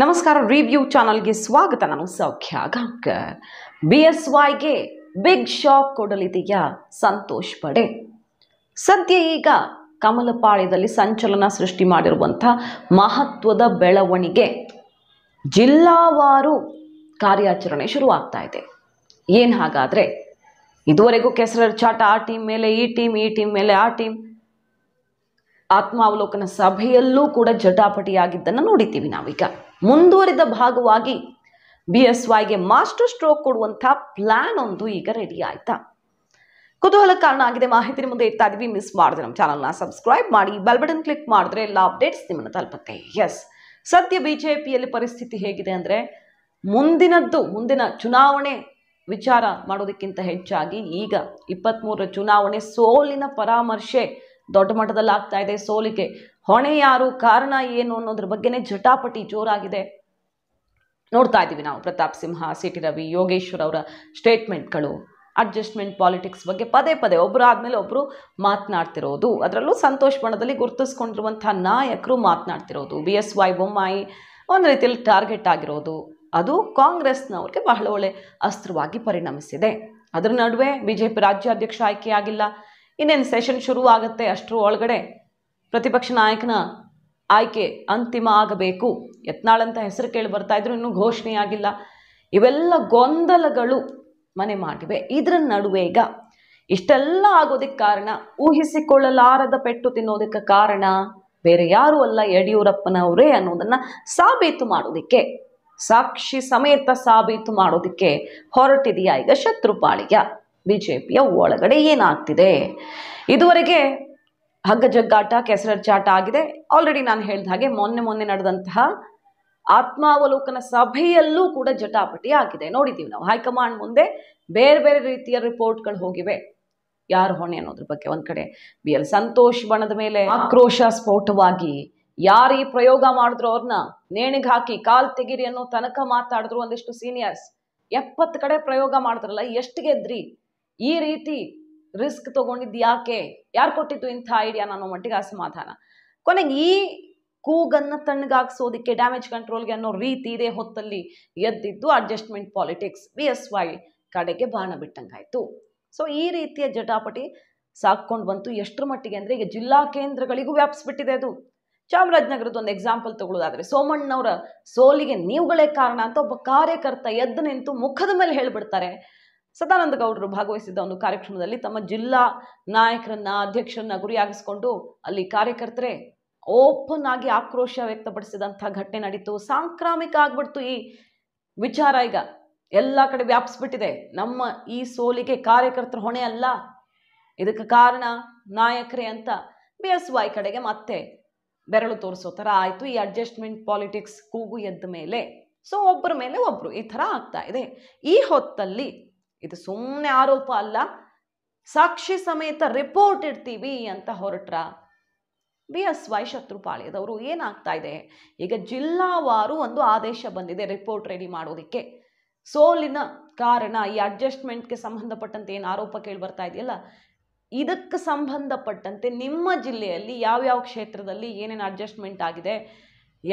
ನಮಸ್ಕಾರ ರಿವ್ಯೂ ಚಾನೆಲ್ಗೆ ಸ್ವಾಗತ. ನಾನು ಸೌಖ್ಯ ಗಾಂಕರ್. ಬಿಎಸ್ವೈಗೆ ಬಿಗ್ ಶಾಕ್ ಕೊಡಲಿದೆಯಾ ಸಂತೋಷ್ ಪಡೆ? ಸದ್ಯ ಈಗ ಕಮಲಪಾಳ್ಯದಲ್ಲಿ ಸಂಚಲನ ಸೃಷ್ಟಿ ಮಾಡಿರುವಂತ ಮಹತ್ವದ ಬೆಳವಣಿಗೆ, ಜಿಲ್ಲಾವಾರು ಕಾರ್ಯಾಚರಣೆ ಶುರುವಾಗ್ತಾ ಇದೆ. ಏನು ಹಾಗಾದರೆ ಇದುವರೆಗೂ ಕೆಸರಚಾಟ, ಆ ಟೀಮ್ ಮೇಲೆ ಈ ಟೀಮ್, ಈ ಟೀಮ್ ಮೇಲೆ ಆ ಟೀಮ್, ಆತ್ಮಾವಲೋಕನ ಸಭೆಯಲ್ಲೂ ಕೂಡ ಜಟಾಪಟಿಯಾಗಿದ್ದನ್ನು ನೋಡಿದ್ದೀವಿ. ನಾವೀಗ ಮುಂದುವರಿದ ಭಾಗವಾಗಿ ಬಿಎಸ್ವೈಗೆ ಮಾಸ್ಟರ್ ಸ್ಟ್ರೋಕ್ ಕೊಡುವಂಥ ಪ್ಲಾನ್ ಒಂದು ಈಗ ರೆಡಿ ಆಯ್ತಾ? ಕುತೂಹಲ ಕಾರಣ ಆಗಿದೆ. ಮಾಹಿತಿ ಮುಂದೆ ಇಡ್ತಾ ಇದೀವಿ, ಮಿಸ್ ಮಾಡಿದ್ರೆ ನಮ್ಮ ಚಾನಲ್ನ ಸಬ್ಸ್ಕ್ರೈಬ್ ಮಾಡಿ, ಬೆಲ್ ಬಟನ್ ಕ್ಲಿಕ್ ಮಾಡಿದ್ರೆ ಎಲ್ಲ ಅಪ್ಡೇಟ್ಸ್ ನಿಮ್ಮನ್ನು ತಲುಪುತ್ತೆ. ಎಸ್, ಸದ್ಯ ಬಿಜೆಪಿಯಲ್ಲಿ ಪರಿಸ್ಥಿತಿ ಹೇಗಿದೆ ಅಂದರೆ, ಮುಂದಿನ ಚುನಾವಣೆ ವಿಚಾರ ಮಾಡೋದಕ್ಕಿಂತ ಹೆಚ್ಚಾಗಿ ಈಗ 23 ಚುನಾವಣೆ ಸೋಲಿನ ಪರಾಮರ್ಶೆ ದೊಡ್ಡ ಮಟ್ಟದಲ್ಲಿ ಆಗ್ತಾ ಇದೆ. ಸೋಲಿಗೆ ಹೊಣೆ ಯಾರು, ಕಾರಣ ಏನು ಅನ್ನೋದ್ರ ಬಗ್ಗೆನೇ ಜಟಾಪಟಿ ಜೋರಾಗಿದೆ. ನೋಡ್ತಾ ಇದ್ದೀವಿ ನಾವು ಪ್ರತಾಪ್ ಸಿಂಹ, ಸಿಟಿ ರವಿ, ಯೋಗೇಶ್ವರ್ ಅವರ ಸ್ಟೇಟ್ಮೆಂಟ್ಗಳು, ಅಡ್ಜಸ್ಟ್ಮೆಂಟ್ ಪಾಲಿಟಿಕ್ಸ್ ಬಗ್ಗೆ ಪದೇ ಪದೇ ಒಬ್ಬರು ಆದಮೇಲೆ ಒಬ್ಬರು ಮಾತನಾಡ್ತಿರೋದು, ಅದರಲ್ಲೂ ಸಂತೋಷ್ ಬಣದಲ್ಲಿ ಗುರುತಿಸ್ಕೊಂಡಿರುವಂಥ ನಾಯಕರು ಮಾತನಾಡ್ತಿರೋದು, ಬಿ ಎಸ್ ವೈ ಬೊಮ್ಮಾಯಿ ಒಂದು ರೀತಿಯಲ್ಲಿ ಟಾರ್ಗೆಟ್ ಆಗಿರೋದು, ಅದು ಕಾಂಗ್ರೆಸ್ನವ್ರಿಗೆ ಬಹಳ ಒಳ್ಳೆ ಅಸ್ತ್ರವಾಗಿ ಪರಿಣಮಿಸಿದೆ. ಅದರ ನಡುವೆ ಬಿಜೆಪಿ ರಾಜ್ಯಾಧ್ಯಕ್ಷ ಆಯ್ಕೆಯಾಗಿಲ್ಲ, ಇನ್ನೇನು ಸೆಷನ್ ಶುರು ಆಗುತ್ತೆ, ಅಷ್ಟರ ಒಳಗಡೆ ಪ್ರತಿಪಕ್ಷ ನಾಯಕನ ಆಯ್ಕೆ ಅಂತಿಮ ಆಗಬೇಕು. ಯತ್ನಾಳಂತ ಹೆಸರು ಕೇಳಿ ಬರ್ತಾ ಇದ್ರು, ಇನ್ನೂ ಘೋಷಣೆ ಆಗಿಲ್ಲ. ಇವೆಲ್ಲ ಗೊಂದಲಗಳು ಮನೆ ಮಾಡಿವೆ. ಇದರ ನಡುವೆ ಈಗ ಇಷ್ಟೆಲ್ಲ ಆಗೋದಕ್ಕೆ ಕಾರಣ, ಊಹಿಸಿಕೊಳ್ಳಲಾರದ ಪೆಟ್ಟು ತಿನ್ನೋದಕ್ಕೆ ಕಾರಣ ಬೇರೆ ಯಾರೂ ಅಲ್ಲ, ಯಡಿಯೂರಪ್ಪನವರೇ ಅನ್ನೋದನ್ನು ಸಾಬೀತು ಮಾಡೋದಕ್ಕೆ, ಸಾಕ್ಷಿ ಸಮೇತ ಸಾಬೀತು ಮಾಡೋದಕ್ಕೆ ಹೊರಟಿದೆಯಾ ಈಗ ಶತ್ರುಪಾಳಿಯ ಬಿಜೆಪಿಯ ಒಳಗಡೆ ಏನಾಗ್ತಿದೆ? ಇದುವರೆಗೆ ಹಗ್ಗ ಜಗ್ಗಾಟ, ಕೆಸರಚಾಟ ಆಗಿದೆ. ಆಲ್ರೆಡಿ ನಾನು ಹೇಳಿದ ಹಾಗೆ ಮೊನ್ನೆ ನಡೆದಂತಹ ಆತ್ಮಾವಲೋಕನ ಸಭೆಯಲ್ಲೂ ಕೂಡ ಜಟಾಪಟಿ ಆಗಿದೆ, ನೋಡಿದ್ದೀವಿ ನಾವು. ಹೈಕಮಾಂಡ್ ಮುಂದೆ ಬೇರೆ ಬೇರೆ ರೀತಿಯ ರಿಪೋರ್ಟ್ಗಳು ಹೋಗಿವೆ, ಯಾರು ಹೊಣೆ ಅನ್ನೋದ್ರ ಬಗ್ಗೆ. ಒಂದು ಕಡೆ BL ಸಂತೋಷ್ ಬಣದ ಮೇಲೆ ಆಕ್ರೋಶ ಸ್ಫೋಟವಾಗಿ, ಯಾರು ಈ ಪ್ರಯೋಗ ಮಾಡಿದ್ರು ಅವ್ರನ್ನ ನೇಣಿಗೆ ಹಾಕಿ ಕಾಲ್ ತೆಗಿರಿ ಅನ್ನೋ ತನಕ ಮಾತಾಡಿದ್ರು ಒಂದಿಷ್ಟು ಸೀನಿಯರ್ಸ್. 70 ಕಡೆ ಪ್ರಯೋಗ ಮಾಡಿದ್ರಲ್ಲ, ಎಷ್ಟು ಗೆದ್ರಿ? ಈ ರೀತಿ ರಿಸ್ಕ್ ತೊಗೊಂಡಿದ್ದು ಯಾಕೆ? ಯಾರು ಕೊಟ್ಟಿದ್ದು ಇಂಥ ಐಡಿಯಾ? ನಾನು ಮಟ್ಟಿಗೆ ಅಸಮಾಧಾನ. ಕೊನೆಗೆ ಈ ಕೂಗನ್ನು ತಣ್ಣಗಾಗಿಸೋದಕ್ಕೆ, ಡ್ಯಾಮೇಜ್ ಕಂಟ್ರೋಲ್ಗೆ ಅನ್ನೋ ರೀತಿ ಇದೇ ಹೊತ್ತಲ್ಲಿ ಎದ್ದಿದ್ದು ಅಡ್ಜಸ್ಟ್ಮೆಂಟ್ ಪಾಲಿಟಿಕ್ಸ್, BSY ಕಡೆಗೆ ಬಾಣ ಬಿಟ್ಟಂಗಾಯಿತು. ಸೊ ಈ ರೀತಿಯ ಜಟಾಪಟಿ ಸಾಕೊಂಡು ಬಂತು. ಎಷ್ಟರ ಮಟ್ಟಿಗೆ ಅಂದರೆ ಈಗ ಜಿಲ್ಲಾ ಕೇಂದ್ರಗಳಿಗೂ ವ್ಯಾಪಿಸ್ಬಿಟ್ಟಿದೆ. ಅದು ಚಾಮರಾಜನಗರದ ಒಂದು ಎಕ್ಸಾಂಪಲ್ ತಗೊಳ್ಳೋದಾದರೆ, ಸೋಮಣ್ಣವರ ಸೋಲಿಗೆ ನೀವುಗಳೇ ಕಾರಣ ಅಂತ ಒಬ್ಬ ಕಾರ್ಯಕರ್ತ ಎದ್ದು ನಿಂತು ಮುಖದ ಮೇಲೆ ಹೇಳಿಬಿಡ್ತಾರೆ. ಸದಾನಂದ ಗೌಡರು ಭಾಗವಹಿಸಿದ್ದ ಒಂದು ಕಾರ್ಯಕ್ರಮದಲ್ಲಿ ತಮ್ಮ ಜಿಲ್ಲಾ ನಾಯಕರನ್ನ, ಅಧ್ಯಕ್ಷರನ್ನ ಗುರಿಯಾಗಿಸಿಕೊಂಡು ಅಲ್ಲಿ ಕಾರ್ಯಕರ್ತರೇ ಓಪನ್ ಆಗಿ ಆಕ್ರೋಶ ವ್ಯಕ್ತಪಡಿಸಿದಂಥ ಘಟನೆ ನಡೀತು. ಸಾಂಕ್ರಾಮಿಕ ಆಗ್ಬಿಡ್ತು ಈ ವಿಚಾರ, ಈಗ ಎಲ್ಲ ಕಡೆ ವ್ಯಾಪಿಸ್ಬಿಟ್ಟಿದೆ. ನಮ್ಮ ಈ ಸೋಲಿಗೆ ಕಾರ್ಯಕರ್ತರ ಹೊಣೆ ಅಲ್ಲ, ಇದಕ್ಕೆ ಕಾರಣ ನಾಯಕರೇ ಅಂತ BSY ಕಡೆಗೆ ಮತ್ತೆ ಬೆರಳು ತೋರಿಸೋ ಥರ ಆಯಿತು ಈ ಅಡ್ಜಸ್ಟ್ಮೆಂಟ್ ಪಾಲಿಟಿಕ್ಸ್ ಕೂಗು ಎದ್ದ ಮೇಲೆ. ಸೊ ಒಬ್ಬರ ಮೇಲೆ ಒಬ್ಬರು ಈ ಥರ ಆಗ್ತಾ ಇದೆ ಈ ಹೊತ್ತಲ್ಲಿ. ಇದು ಸುಮ್ಮನೆ ಆರೋಪ ಅಲ್ಲ, ಸಾಕ್ಷಿ ಸಮೇತ ರಿಪೋರ್ಟ್ ಇಡ್ತೀವಿ ಅಂತ ಹೊರಟ್ರ BSY ಶತ್ರುಪಾಳ್ಯದವರು. ಏನಾಗ್ತಾ ಇದೆ ಈಗ, ಜಿಲ್ಲಾವಾರು ಒಂದು ಆದೇಶ ಬಂದಿದೆ ರಿಪೋರ್ಟ್ ರೆಡಿ ಮಾಡೋದಕ್ಕೆ. ಸೋಲಿನ ಕಾರಣ, ಈ ಅಡ್ಜಸ್ಟ್ಮೆಂಟ್ಗೆ ಸಂಬಂಧಪಟ್ಟಂತೆ ಏನು ಆರೋಪ ಕೇಳಿ ಬರ್ತಾ ಇದೆಯಲ್ಲ, ಇದಕ್ಕೆ ಸಂಬಂಧಪಟ್ಟಂತೆ ನಿಮ್ಮ ಜಿಲ್ಲೆಯಲ್ಲಿ ಯಾವ್ಯಾವ ಕ್ಷೇತ್ರದಲ್ಲಿ ಏನೇನು ಅಡ್ಜಸ್ಟ್ಮೆಂಟ್ ಆಗಿದೆ,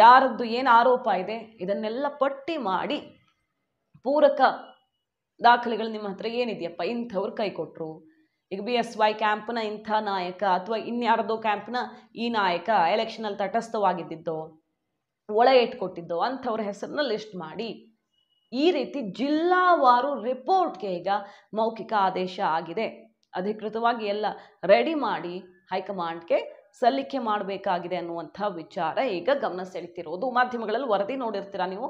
ಯಾರದ್ದು ಏನು ಆರೋಪ ಇದೆ, ಇದನ್ನೆಲ್ಲ ಪಟ್ಟಿ ಮಾಡಿ ಪೂರಕ ದಾಖಲೆಗಳು ನಿಮ್ಮ ಹತ್ರ ಏನಿದೆಯಪ್ಪ, ಇಂಥವ್ರು ಕೈ ಕೊಟ್ಟರು, ಈಗ BSY ಕ್ಯಾಂಪ್ನ ಇಂಥ ನಾಯಕ ಅಥವಾ ಇನ್ಯಾರದೋ ಕ್ಯಾಂಪ್ನ ಈ ನಾಯಕ ಎಲೆಕ್ಷನಲ್ಲಿ ತಟಸ್ಥವಾಗಿದ್ದಿದ್ದೋ, ಒಳ ಇಟ್ಕೊಟ್ಟಿದ್ದೋ ಅಂಥವ್ರ ಹೆಸರನ್ನ ಲಿಸ್ಟ್ ಮಾಡಿ, ಈ ರೀತಿ ಜಿಲ್ಲಾವಾರು ರಿಪೋರ್ಟ್ಗೆ ಈಗ ಮೌಖಿಕ ಆದೇಶ ಆಗಿದೆ. ಅಧಿಕೃತವಾಗಿ ಎಲ್ಲ ರೆಡಿ ಮಾಡಿ ಹೈಕಮಾಂಡ್ಗೆ ಸಲ್ಲಿಕೆ ಮಾಡಬೇಕಾಗಿದೆ ಅನ್ನುವಂಥ ವಿಚಾರ ಈಗ ಗಮನ ಸೆಳೀತಿರೋದು. ಮಾಧ್ಯಮಗಳಲ್ಲಿ ವರದಿ ನೋಡಿರ್ತೀರ ನೀವು,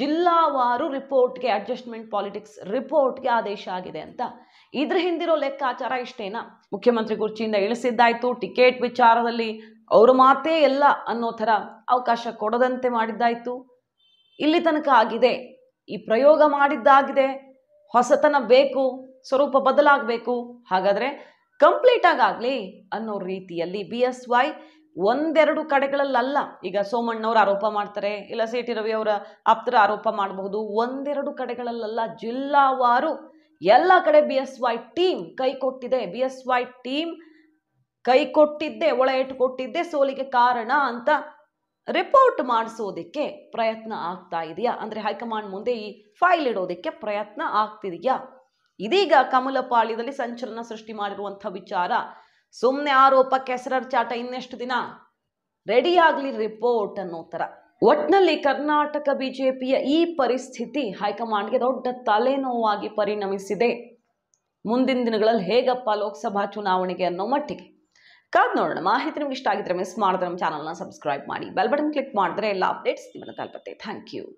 ಜಿಲ್ಲಾವಾರು ರಿಪೋರ್ಟ್ಗೆ, ಅಡ್ಜಸ್ಟ್ಮೆಂಟ್ ಪಾಲಿಟಿಕ್ಸ್ ರಿಪೋರ್ಟ್ಗೆ ಆದೇಶ ಆಗಿದೆ ಅಂತ. ಇದ್ರ ಹಿಂದಿರೋ ಲೆಕ್ಕಾಚಾರ ಇಷ್ಟೇನಾ? ಮುಖ್ಯಮಂತ್ರಿ ಕುರ್ಚಿಯಿಂದ ಇಳಿಸಿದ್ದಾಯಿತು, ಟಿಕೆಟ್ ವಿಚಾರದಲ್ಲಿ ಅವ್ರ ಮಾತೇ ಎಲ್ಲ ಅನ್ನೋ ಥರ ಅವಕಾಶ ಕೊಡದಂತೆ ಮಾಡಿದ್ದಾಯಿತು, ಇಲ್ಲಿ ತನಕ ಆಗಿದೆ, ಈ ಪ್ರಯೋಗ ಮಾಡಿದ್ದಾಗಿದೆ, ಹೊಸತನ ಬೇಕು, ಸ್ವರೂಪ ಬದಲಾಗಬೇಕು, ಹಾಗಾದರೆ ಕಂಪ್ಲೀಟ್ ಆಗಾಗಲಿ ಅನ್ನೋ ರೀತಿಯಲ್ಲಿ BSY ಒಂದೆರಡು ಕಡೆಗಳಲ್ಲ, ಈಗ ಸೋಮಣ್ಣವ್ರು ಆರೋಪ ಮಾಡ್ತಾರೆ, ಇಲ್ಲ CT ರವಿ ಅವರ ಆಪ್ತರ ಆರೋಪ ಮಾಡಬಹುದು, ಒಂದೆರಡು ಕಡೆಗಳಲ್ಲ ಜಿಲ್ಲಾವಾರು ಎಲ್ಲ ಕಡೆ BSY ಟೀಮ್ ಕೈ ಕೊಟ್ಟಿದೆ, BSY ಟೀಮ್ ಕೈ ಕೊಟ್ಟಿದ್ದೆ, ಒಳ ಇಟ್ಟುಕೊಟ್ಟಿದ್ದೆ ಸೋಲಿಗೆ ಕಾರಣ ಅಂತ ರಿಪೋರ್ಟ್ ಮಾಡಿಸೋದಕ್ಕೆ ಪ್ರಯತ್ನ ಆಗ್ತಾ ಇದೆಯಾ ಅಂದ್ರೆ ಹೈಕಮಾಂಡ್ ಮುಂದೆ ಈ ಫೈಲ್ ಇಡೋದಕ್ಕೆ ಪ್ರಯತ್ನ ಆಗ್ತಿದೆಯಾ? ಇದೀಗ ಕಮಲಪಾಳ್ಯದಲ್ಲಿ ಸಂಚಲನ ಸೃಷ್ಟಿ ಮಾಡಿರುವಂತ ವಿಚಾರ ಸುಮ್ಮನೆ ಆರೋಪ ಕೆಸರಚಾಟ ಇನ್ನೆಷ್ಟು ದಿನ ರೆಡಿ ಆಗಲಿ ರಿಪೋರ್ಟ್ ಅನ್ನೋ ತರ. ಒಟ್ಟಿನಲ್ಲಿ ಕರ್ನಾಟಕ ಬಿಜೆಪಿಯ ಈ ಪರಿಸ್ಥಿತಿ ಹೈಕಮಾಂಡ್ಗೆ ದೊಡ್ಡ ತಲೆನೋವಾಗಿ ಪರಿಣಮಿಸಿದೆ. ಮುಂದಿನ ದಿನಗಳಲ್ಲಿ ಹೇಗಪ್ಪ ಲೋಕಸಭಾ ಚುನಾವಣೆಗೆ ಅನ್ನೋ ಮಟ್ಟಿಗೆ ಕಾದ್ ನೋಡೋಣ. ಮಾಹಿತಿ ನಿಮ್ಗೆ ಇಷ್ಟ ಆಗಿದ್ರೆ ಮಿಸ್ ಮಾಡಿದ್ರೆ ನಮ್ಮ ಚಾನಲ್ನ ಸಬ್ಸ್ಕ್ರೈಬ್ ಮಾಡಿ ಬೆಲ್ ಬಟನ್ ಕ್ಲಿಕ್ ಮಾಡಿದ್ರೆ ಎಲ್ಲ ಅಪ್ಡೇಟ್ಸ್ ನಿಮ್ಮನ್ನು ತಲುಪುತ್ತೆ. Thank you.